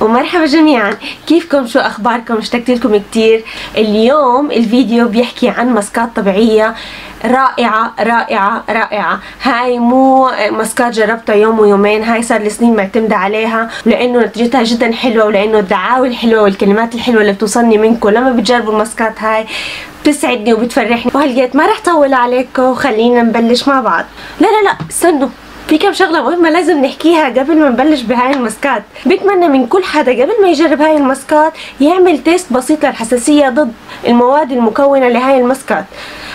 ومرحبا جميعا، كيفكم؟ شو اخباركم؟ اشتقت لكم كتير. اليوم الفيديو بيحكي عن ماسكات طبيعية رائعة رائعة رائعة. هاي مو ماسكات جربتها يوم ويومين، هاي صار لي سنين معتمدة عليها لانه نتيجتها جدا حلوة، ولانه الدعاوي الحلوة والكلمات الحلوة اللي بتوصلني منكم لما بتجربوا الماسكات هاي بتسعدني وبتفرحني. وهلقيت ما رح طول عليكم وخلينا نبلش مع بعض. لا لا لا، استنوا، في كم شغلة مهمة لازم نحكيها قبل ما نبلش بهاي الماسكات. بتمنى من كل حدا قبل ما يجرب هاي الماسكات يعمل تيست بسيط للحساسية ضد المواد المكونة لهاي الماسكات،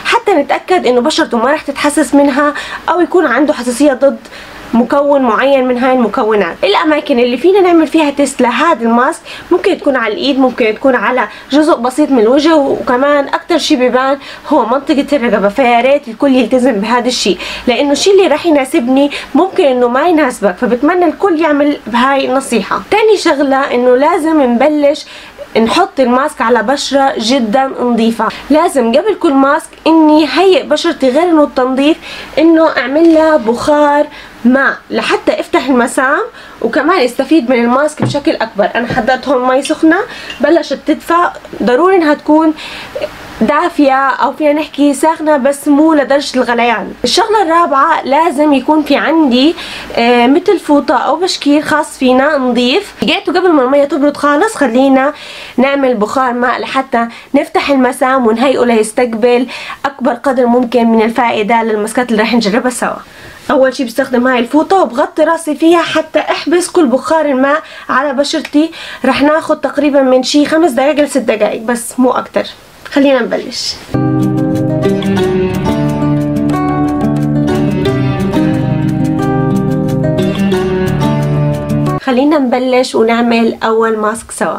حتى نتأكد انه بشرته ما رح تتحسس منها او يكون عنده حساسية ضد مكون معين من هاي المكونات. الاماكن اللي فينا نعمل فيها تيست لهذا الماسك ممكن تكون على الايد، ممكن تكون على جزء بسيط من الوجه، وكمان اكثر شيء بيبان هو منطقه الرقبه. فيا ريت الكل يلتزم بهذا الشيء لانه الشيء اللي راح يناسبني ممكن انه ما يناسبك، فبتمنى الكل يعمل بهاي النصيحه. ثاني شغله انه لازم نبلش نحط الماسك على بشرة جدا نظيفة. لازم قبل كل ماسك اني هيئ بشرتي، غير انه التنظيف انه اعمل لها بخار ماء لحتى افتح المسام وكمان استفيد من الماسك بشكل اكبر. انا حطيت هون مي سخنة بلشت تدفى، ضروري انها تكون دافية او فينا نحكي ساخنة بس مو لدرجة الغليان. الشغلة الرابعة لازم يكون في عندي مثل فوطة او بشكير خاص فينا نضيف. لقيته قبل ما المية تبرد خالص خلينا نعمل بخار ماء لحتى نفتح المسام ونهيئه ليستقبل اكبر قدر ممكن من الفائدة للماسكات اللي راح نجربها سوا. اول شي بستخدم هاي الفوطة وبغطي راسي فيها حتى احبس كل بخار الماء على بشرتي. رح ناخد تقريبا من شي 5 دقايق ل6 دقايق بس، مو اكتر. خلينا نبلش. خلينا نبلش ونعمل أول ماسك سوا.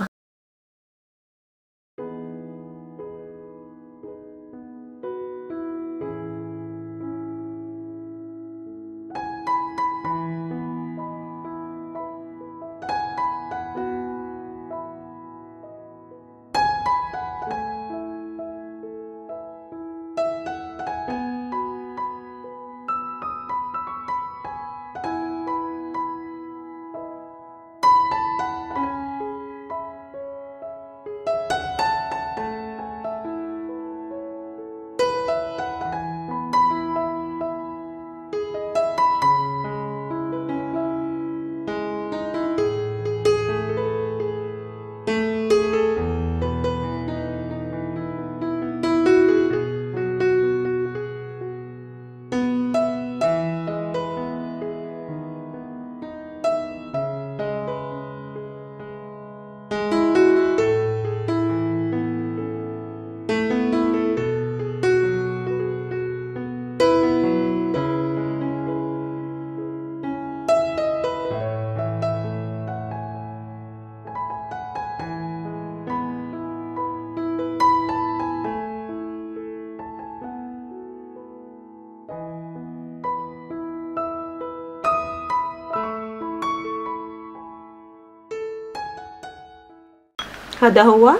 هذا هو،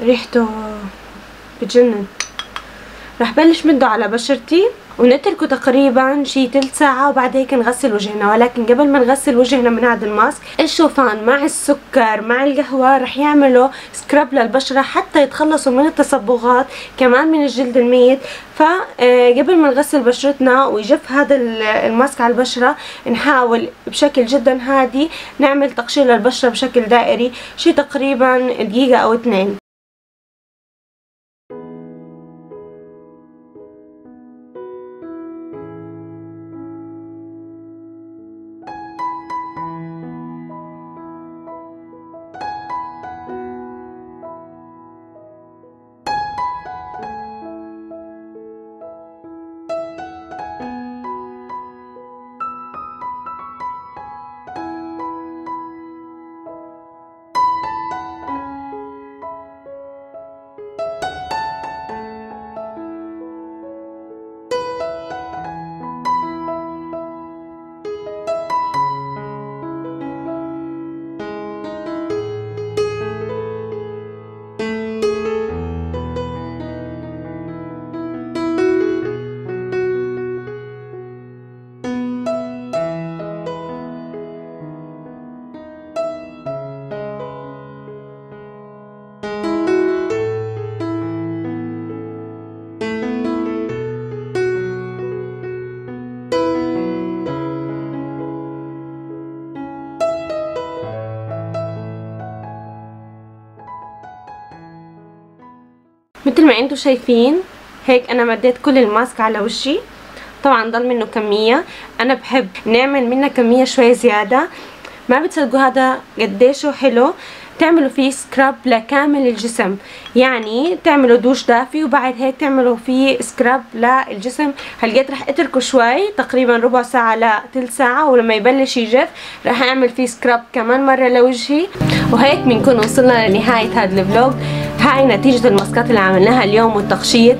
ريحته بتجنن. رح بلش مده على بشرتي ونتركه تقريبا شي تلت ساعة وبعد هيك نغسل وجهنا. ولكن قبل ما نغسل وجهنا من هذا الماسك، الشوفان مع السكر مع القهوة رح يعملوا سكراب للبشرة حتى يتخلصوا من التصبغات كمان من الجلد الميت. فقبل ما نغسل بشرتنا ويجف هذا الماسك على البشرة نحاول بشكل جدا هادي نعمل تقشير للبشرة بشكل دائري شي تقريبا دقيقة او 2. مثل ما انتم شايفين هيك انا مديت كل الماسك على وشي. طبعا ضل منه كميه، انا بحب نعمل منها كميه شويه زياده. ما بتصدقوا هذا قديش حلو تعملوا فيه سكراب لكامل الجسم، يعني تعملوا دوش دافي وبعد هيك تعملوا فيه سكراب للجسم. هلقيت رح اتركه شوي تقريبا ربع ساعه لثلث ساعه، ولما يبلش يجف رح اعمل فيه سكراب كمان مره لوجهي. وهيك بنكون وصلنا لنهايه هذا الفلوج. هاي نتيجه الماسكات اللي عملناها اليوم والتقشير.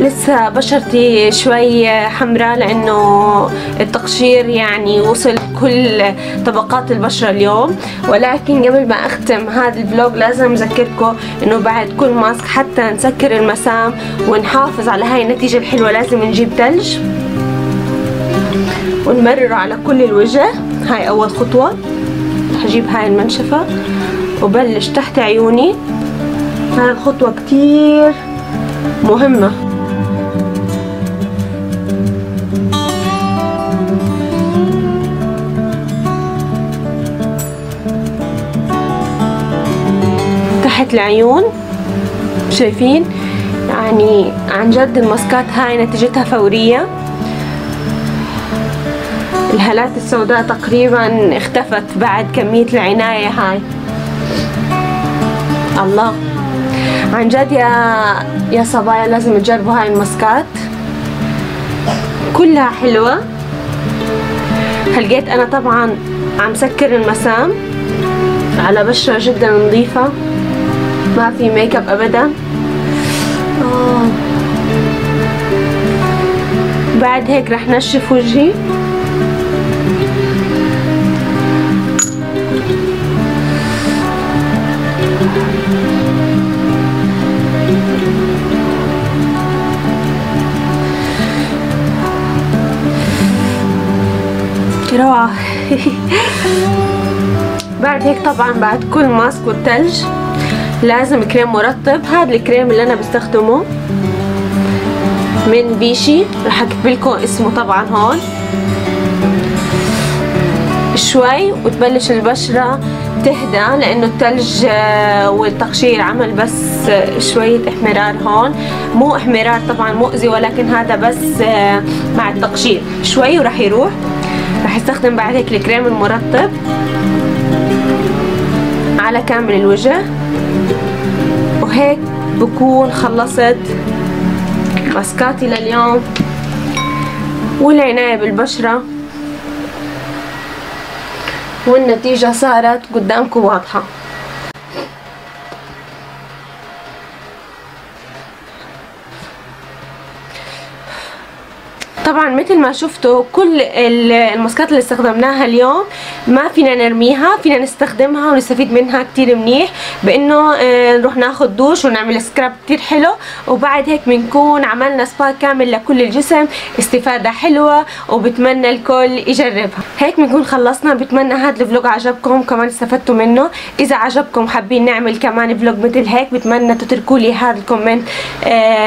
لسه بشرتي شوي حمراء لانه التقشير يعني وصل كل طبقات البشره اليوم. ولكن قبل ما اختم هذا الفلوج لازم اذكركم انه بعد كل ماسك حتى نسكر المسام ونحافظ على هاي النتيجه الحلوه لازم نجيب ثلج ونمرره على كل الوجه. هاي اول خطوه، هجيب هاي المنشفه وبلش تحت عيوني. هاي الخطوه كتير مهمه. تحت العيون شايفين، يعني عن جد الماسكات هاي نتيجتها فورية. الهالات السوداء تقريبا اختفت بعد كمية العناية هاي. الله، عن جد يا صبايا لازم تجربوا هاي الماسكات كلها حلوة. هلقيت انا طبعا عم سكر المسام على بشرة جدا نظيفة ما في ميك اب ابدا. بعد هيك رح نشف وجهي. روعة. بعد هيك طبعا بعد كل ماسك والثلج لازم كريم مرطب. هذا الكريم اللي انا بستخدمه من فيشي، رح اكتب لكم اسمه طبعا هون. شوي وتبلش البشره تهدى لانه الثلج والتقشير عمل بس شويه احمرار هون، مو احمرار طبعا مؤذي ولكن هذا بس مع التقشير شوي وراح يروح. رح استخدم بعد هيك الكريم المرطب على كامل الوجه. وهيك بكون خلصت ماسكاتي لليوم والعناية بالبشرة، والنتيجة صارت قدامكم واضحة. طبعا مثل ما شفتوا كل الماسكات اللي استخدمناها اليوم ما فينا نرميها، فينا نستخدمها ونستفيد منها كتير منيح بانه نروح ناخد دوش ونعمل سكراب كتير حلو. وبعد هيك بنكون عملنا سبا كامل لكل الجسم، استفادة حلوة وبتمنى الكل يجربها. هيك بنكون خلصنا. بتمنى هذا الفلوج عجبكم كمان استفدتوا منه. اذا عجبكم حابين نعمل كمان فلوج مثل هيك بتمنى تتركوا لي هذا الكومنت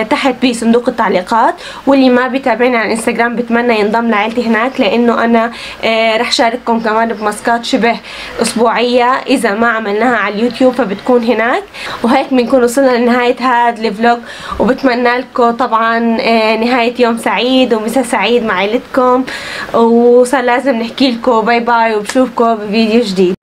تحت بصندوق التعليقات. واللي ما بيتابعني على انستغرام بتمنى ينضم لعائلتي هناك لانه انا رح شارككم كمان بماسكات شبه اسبوعيه اذا ما عملناها على اليوتيوب فبتكون هناك. وهيك بنكون وصلنا لنهايه هذا الفلوج، وبتمنى لكم طبعا نهايه يوم سعيد ومساء سعيد مع عائلتكم. وصار لازم نحكي لكم باي باي وبشوفكم بفيديو جديد.